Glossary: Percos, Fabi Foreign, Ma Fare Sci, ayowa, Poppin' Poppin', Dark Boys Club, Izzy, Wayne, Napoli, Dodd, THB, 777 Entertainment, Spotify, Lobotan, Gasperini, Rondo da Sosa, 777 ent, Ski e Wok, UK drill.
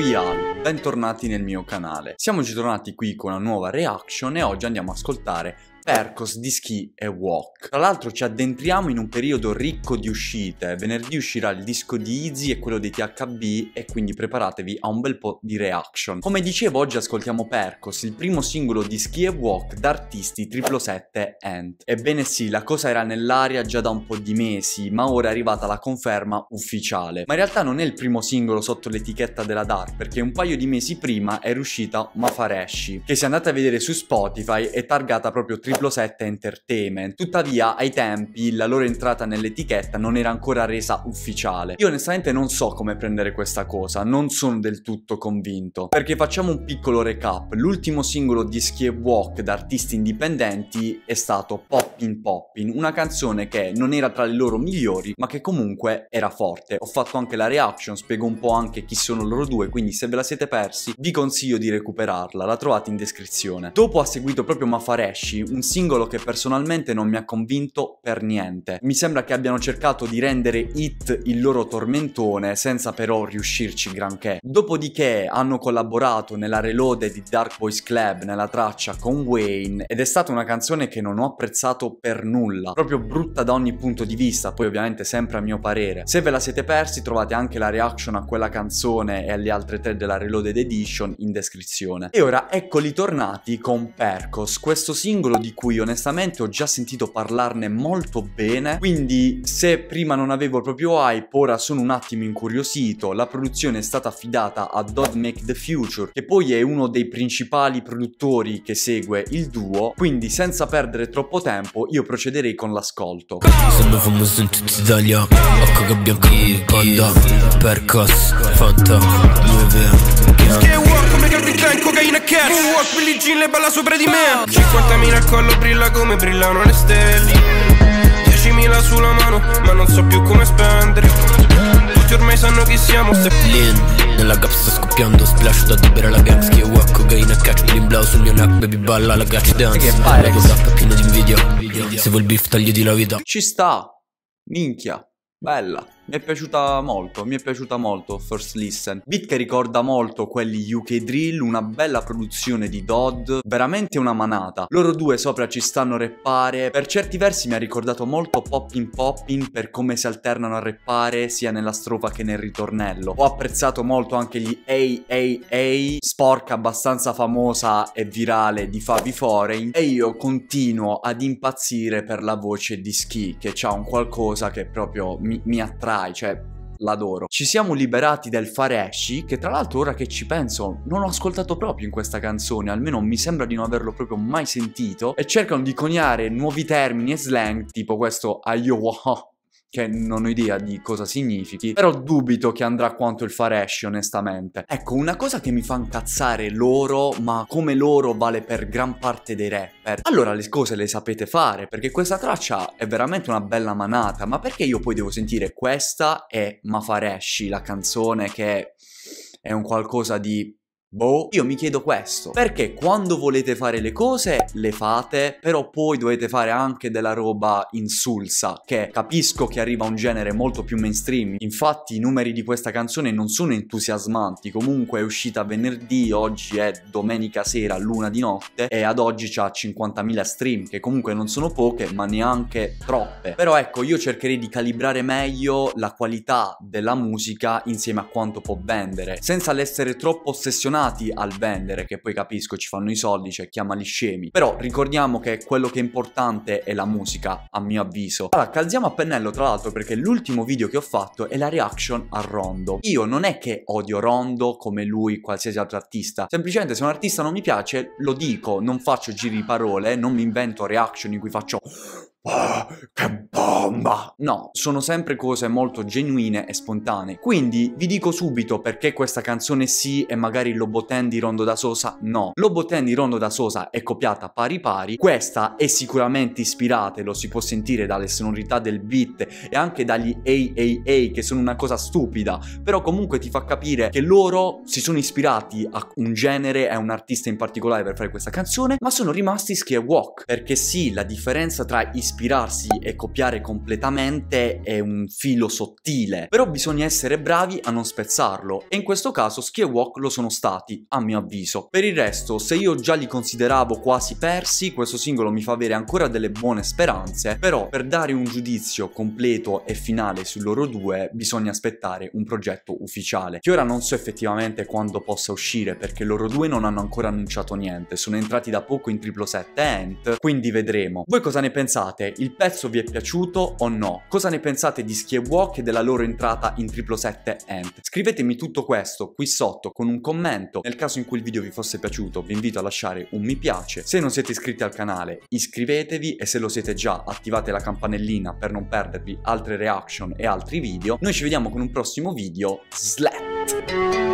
qui Al, bentornati nel mio canale. Siamo tornati qui con una nuova reaction e oggi andiamo a ascoltare Percos di Ski e Wok. Tra l'altro ci addentriamo in un periodo ricco di uscite. Venerdì uscirà il disco di Izzy e quello dei THB, e quindi preparatevi a un bel po' di reaction. Come dicevo, oggi ascoltiamo Percos, il primo singolo di Ski e Wok da artisti 777 ent. Ebbene sì, la cosa era nell'aria già da un po' di mesi, ma ora è arrivata la conferma ufficiale. Ma in realtà non è il primo singolo sotto l'etichetta della Dark, perché un paio di mesi prima era uscita Ma Fare Sci, che se andate a vedere su Spotify è targata proprio 777 Entertainment. Tuttavia ai tempi la loro entrata nell'etichetta non era ancora resa ufficiale. Io onestamente non so come prendere questa cosa, non sono del tutto convinto, perché facciamo un piccolo recap. L'ultimo singolo di Ski e Wok da artisti indipendenti è stato Poppin' Poppin', una canzone che non era tra le loro migliori ma che comunque era forte. Ho fatto anche la reaction, spiego un po' anche chi sono loro due, quindi se ve la siete persi vi consiglio di recuperarla, la trovate in descrizione. Dopo ha seguito proprio Ma Fare Sci, un singolo che personalmente non mi ha convinto per niente. Mi sembra che abbiano cercato di rendere hit il loro tormentone senza però riuscirci granché. Dopodiché hanno collaborato nella reload di Dark Boys Club nella traccia con Wayne, ed è stata una canzone che non ho apprezzato per nulla, proprio brutta da ogni punto di vista, poi ovviamente sempre a mio parere. Se ve la siete persi trovate anche la reaction a quella canzone e alle altre tre della reloaded edition in descrizione. E ora eccoli tornati con Percos, questo singolo di cui onestamente ho già sentito parlarne molto bene, quindi se prima non avevo proprio hype ora sono un attimo incuriosito. La produzione è stata affidata a Dodd Make the Future, che poi è uno dei principali produttori che segue il duo, quindi senza perdere troppo tempo io procederei con l'ascolto. Sono famoso in tutta Italia, ho coca bianca in panda, Percos, Fanta, cocaina cash, un walk, Billie Jean, le balla sopra di me. 50.000 al collo, brilla come brillano le stelle. 10.000 sulla mano, ma non so più come spendere. Tutti ormai sanno chi siamo. Lin, nella gap sta scoppiando, splash da libera la gang. Ski e Wok, cocaina cash, bling blau sul mio neck, baby balla la catch dance. La cosa è piena di invidia, se vuoi il beef tagliati la vita. Ci sta, minchia, bella. Mi è piaciuta molto First Listen. Beat che ricorda molto quelli UK drill, una bella produzione di Dodd, veramente una manata. Loro due sopra ci stanno a rappare, per certi versi mi ha ricordato molto Poppin' Poppin' per come si alternano a rappare sia nella strofa che nel ritornello. Ho apprezzato molto anche gli AAA, sporca abbastanza famosa e virale di Fabi Foreign, e io continuo ad impazzire per la voce di Ski, che c'ha un qualcosa che proprio mi attrae. Cioè, l'adoro. Ci siamo liberati del Fare Sci, che tra l'altro ora che ci penso non ho ascoltato proprio in questa canzone, almeno mi sembra di non averlo proprio mai sentito, e cercano di coniare nuovi termini e slang tipo questo ayowa, che non ho idea di cosa significhi, però dubito che andrà quanto il Fare Sci onestamente. Ecco, una cosa che mi fa incazzare loro, ma come loro vale per gran parte dei rapper: allora le cose le sapete fare, perché questa traccia è veramente una bella manata, ma perché io poi devo sentire questa e Ma Fare Sci, la canzone che è un qualcosa di... boh, io mi chiedo questo, perché quando volete fare le cose le fate, però poi dovete fare anche della roba insulsa, che capisco che arriva a un genere molto più mainstream. Infatti i numeri di questa canzone non sono entusiasmanti, comunque è uscita venerdì, oggi è domenica sera, l'una di notte, e ad oggi c'ha 50.000 stream, che comunque non sono poche ma neanche troppe. Però ecco, io cercherei di calibrare meglio la qualità della musica insieme a quanto può vendere, senza l'essere troppo ossessionato al vendere, che poi capisco ci fanno i soldi, cioè chiamali scemi, però ricordiamo che quello che è importante è la musica, a mio avviso. Allora calziamo a pennello, tra l'altro, perché l'ultimo video che ho fatto è la reaction a Rondo. Io non è che odio Rondo come lui qualsiasi altro artista, semplicemente se un artista non mi piace lo dico, non faccio giri di parole, non mi invento reaction in cui faccio ah, che bomba! No, sono sempre cose molto genuine e spontanee. Quindi vi dico subito perché questa canzone sì e magari Lobotan di Rondo da Sosa no. Lobotan di Rondo da Sosa è copiata pari pari, questa è sicuramente ispirata, lo si può sentire dalle sonorità del beat e anche dagli AAA, che sono una cosa stupida, però comunque ti fa capire che loro si sono ispirati a un genere e a un artista in particolare per fare questa canzone, ma sono rimasti Ski e Wok, perché sì, la differenza tra i ispirarsi e copiare completamente è un filo sottile, però bisogna essere bravi a non spezzarlo, e in questo caso Ski e Wok lo sono stati, a mio avviso. Per il resto, se io già li consideravo quasi persi, questo singolo mi fa avere ancora delle buone speranze, però per dare un giudizio completo e finale su loro due bisogna aspettare un progetto ufficiale, che ora non so effettivamente quando possa uscire, perché loro due non hanno ancora annunciato niente, sono entrati da poco in 777 ent, quindi vedremo. Voi cosa ne pensate? Il pezzo vi è piaciuto o no? Cosa ne pensate di Ski e Wok e della loro entrata in 777 ent? Scrivetemi tutto questo qui sotto con un commento. Nel caso in cui il video vi fosse piaciuto vi invito a lasciare un mi piace. Se non siete iscritti al canale iscrivetevi, e se lo siete già attivate la campanellina per non perdervi altre reaction e altri video. Noi ci vediamo con un prossimo video. Slap!